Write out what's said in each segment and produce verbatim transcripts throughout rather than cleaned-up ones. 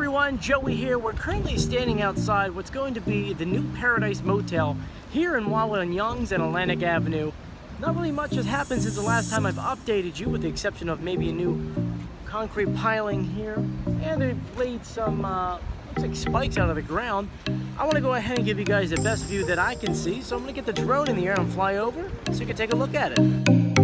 everyone, Joey here. We're currently standing outside what's going to be the New Paradise Motel here in Wawa and Youngs and Atlantic Avenue. Not really much has happened since the last time I've updated you, with the exception of maybe a new concrete piling here, and they've laid some uh, looks like spikes out of the ground. I want to go ahead and give you guys the best view that I can see, so I'm going to get the drone in the air and fly over so you can take a look at it.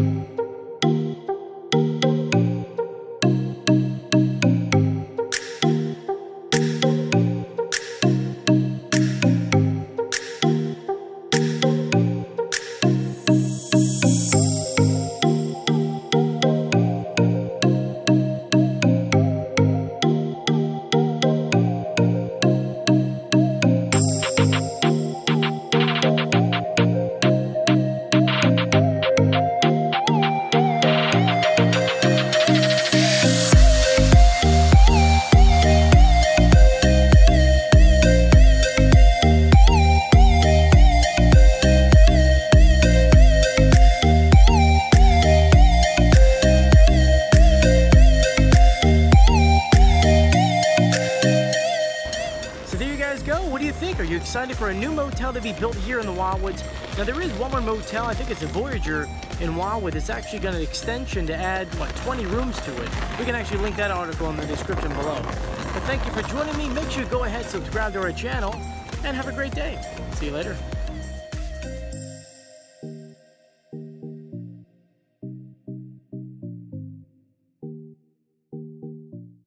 Think? Are you excited for a new motel to be built here in the Wildwoods? Now, there is one more motel, I think it's a Voyager in Wildwood. It's actually got an extension to add, what, twenty rooms to it. We can actually link that article in the description below. But thank you for joining me. Make sure you go ahead, subscribe to our channel, and have a great day. See you later.